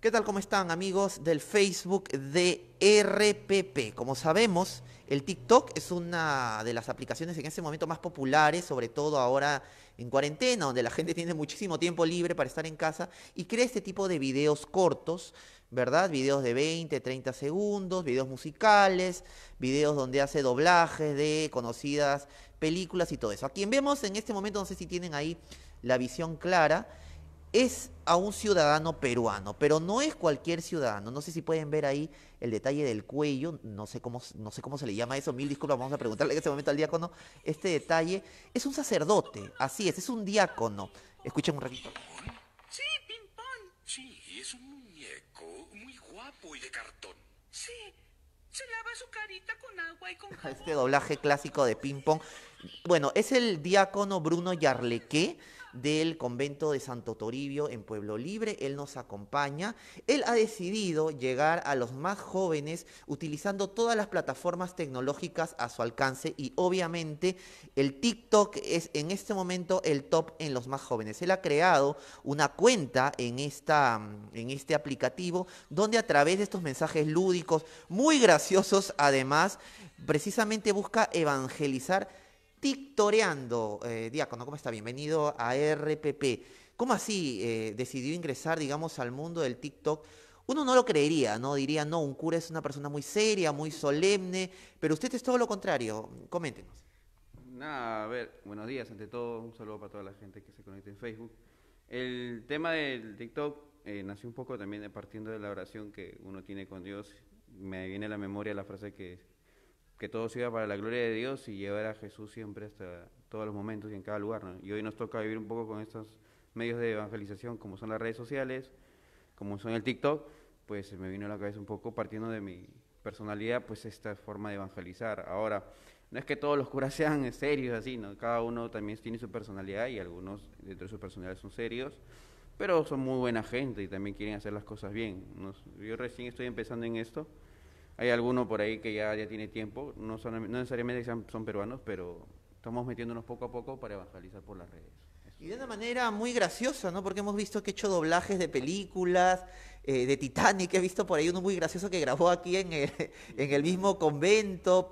¿Qué tal? ¿Cómo están, amigos del Facebook de RPP? Como sabemos, el TikTok es una de las aplicaciones en este momento más populares, sobre todo ahora en cuarentena, donde la gente tiene muchísimo tiempo libre para estar en casa y crea este tipo de videos cortos, ¿verdad? Videos de 20, 30 segundos, videos musicales, videos donde hace doblajes de conocidas películas y todo eso. A quien vemos en este momento, no sé si tienen ahí la visión clara, es a un ciudadano peruano, pero no es cualquier ciudadano. No sé si pueden ver ahí el detalle del cuello, no sé cómo se le llama eso, mil disculpas, vamos a preguntarle en este momento al diácono. Este detalle es un sacerdote, así es un diácono. Escuchen un ratito. Sí, ping pong. Sí, es un muñeco muy guapo y de cartón. Sí, se lava su carita con agua y con jabón. Este doblaje clásico de ping pong. Bueno, es el diácono Bruno Yarlequé del convento de Santo Toribio en Pueblo Libre. Él nos acompaña. Él ha decidido llegar a los más jóvenes utilizando todas las plataformas tecnológicas a su alcance y obviamente el TikTok es en este momento el top en los más jóvenes. Él ha creado una cuenta en este aplicativo donde a través de estos mensajes lúdicos, muy graciosos además, precisamente busca evangelizar tiktoreando. Diácono, ¿cómo está? Bienvenido a RPP. ¿Cómo así decidió ingresar, digamos, al mundo del TikTok? Uno no lo creería, ¿no? Diría, no, un cura es una persona muy seria, muy solemne, pero usted es todo lo contrario. Coméntenos. Nada, a ver, buenos días, ante todo, un saludo para toda la gente que se conecta en Facebook. El tema del TikTok nació un poco también partiendo de la oración que uno tiene con Dios. Me viene a la memoria la frase que todo sea para la gloria de Dios y llevar a Jesús siempre hasta todos los momentos y en cada lugar, ¿no? Y hoy nos toca vivir un poco con estos medios de evangelización, como son las redes sociales, como son el TikTok, pues me vino a la cabeza un poco, partiendo de mi personalidad, pues esta forma de evangelizar. Ahora, no es que todos los curas sean serios así, ¿no? Cada uno también tiene su personalidad y algunos dentro de su personalidad son serios, pero son muy buena gente y también quieren hacer las cosas bien. Yo recién estoy empezando en esto. Hay alguno por ahí que ya tiene tiempo, no necesariamente son peruanos, pero estamos metiéndonos poco a poco para evangelizar por las redes. Y de una manera muy graciosa, ¿no? Porque hemos visto que ha hecho doblajes de películas, de Titanic, he visto por ahí uno muy gracioso que grabó aquí en el mismo convento,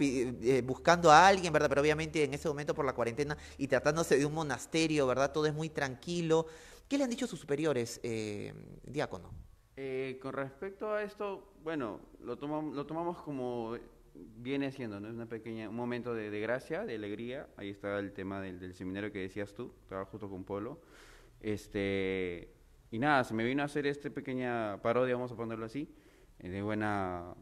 buscando a alguien, ¿verdad? Pero obviamente en ese momento por la cuarentena y tratándose de un monasterio, ¿verdad? Todo es muy tranquilo. ¿Qué le han dicho sus superiores, diácono? Con respecto a esto, bueno, lo tomamos como viene siendo, ¿no? Es un momento de gracia, de alegría. Ahí está el tema del seminario que decías tú, estaba justo con Polo. Y nada, se me vino a hacer esta pequeña parodia, vamos a ponerlo así, de buena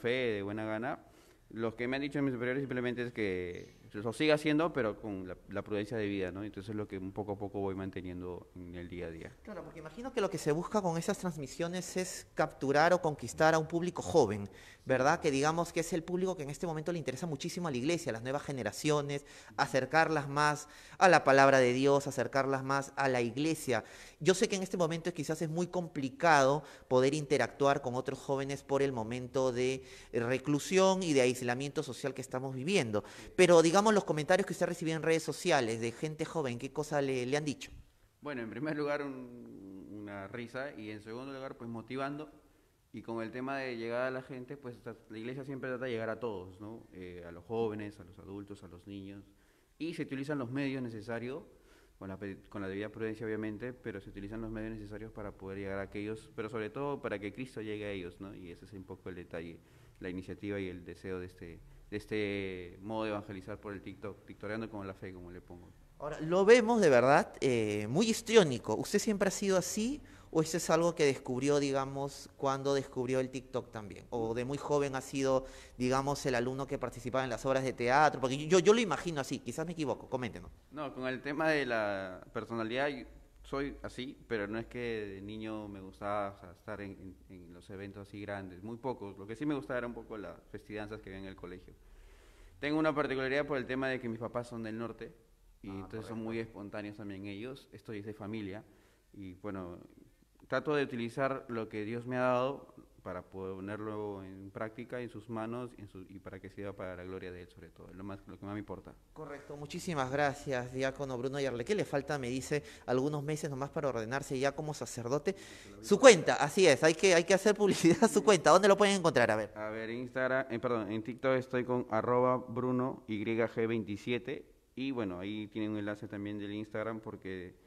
fe, de buena gana. Los que me han dicho mis superiores simplemente es que lo siga haciendo, pero con la prudencia de vida, ¿no? Entonces es lo que poco a poco voy manteniendo en el día a día. Claro, porque imagino que lo que se busca con esas transmisiones es capturar o conquistar a un público joven, ¿verdad? Que digamos que es el público que en este momento le interesa muchísimo a la iglesia, a las nuevas generaciones, acercarlas más a la palabra de Dios, acercarlas más a la iglesia. Yo sé que en este momento quizás es muy complicado poder interactuar con otros jóvenes por el momento de reclusión y de aislamiento social que estamos viviendo, pero digamos, los comentarios que usted recibió en redes sociales de gente joven, ¿qué cosa le han dicho? Bueno, en primer lugar una risa y en segundo lugar pues motivando, y con el tema de llegada a la gente, pues la iglesia siempre trata de llegar a todos, ¿no? A los jóvenes, a los adultos, a los niños, y se utilizan los medios necesarios, con la debida prudencia obviamente, pero se utilizan los medios necesarios para poder llegar a aquellos, pero sobre todo para que Cristo llegue a ellos, ¿no? Y ese es un poco el detalle, la iniciativa y el deseo de este modo de evangelizar por el TikTok, tiktoreando con la fe, como le pongo. Ahora, lo vemos de verdad muy histriónico. ¿Usted siempre ha sido así o eso es algo que descubrió, digamos, cuando descubrió el TikTok también? ¿O de muy joven ha sido, digamos, el alumno que participaba en las obras de teatro? Porque yo lo imagino así, quizás me equivoco, coméntenos. No, con el tema de la personalidad soy así, pero no es que de niño me gustaba, o sea, estar en los eventos así grandes, muy pocos. Lo que sí me gustaba era un poco las festidanzas que había en el colegio. Tengo una particularidad por el tema de que mis papás son del norte y entonces son muy espontáneos también ellos. Esto es de familia y bueno, trato de utilizar lo que Dios me ha dado para ponerlo en práctica en sus manos y para que sirva para la gloria de Él, sobre todo. Es lo que más me importa. Correcto. Muchísimas gracias, Diácono Bruno Yarlequé. Le falta, me dice, algunos meses nomás para ordenarse ya como sacerdote. Su cuenta, así es, hay que hacer publicidad a su cuenta. ¿Dónde lo pueden encontrar? A ver. A ver, Instagram, perdón, en TikTok estoy con @BrunoYG27. Y bueno, ahí tienen un enlace también del Instagram, porque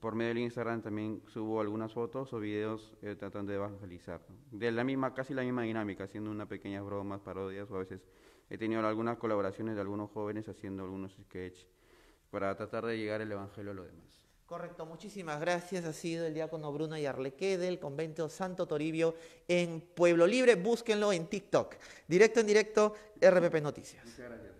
por medio del Instagram también subo algunas fotos o videos tratando de evangelizar, ¿no? De la misma, casi la misma dinámica, haciendo unas pequeñas bromas, parodias, o a veces he tenido algunas colaboraciones de algunos jóvenes haciendo algunos sketches para tratar de llegar el evangelio a los demás. Correcto, muchísimas gracias. Ha sido el diácono Bruno Yarlequé del convento Santo Toribio en Pueblo Libre. Búsquenlo en TikTok. Directo en directo, RPP Noticias. Muchas gracias.